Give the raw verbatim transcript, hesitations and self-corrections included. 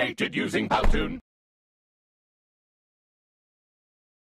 created using Powtoon.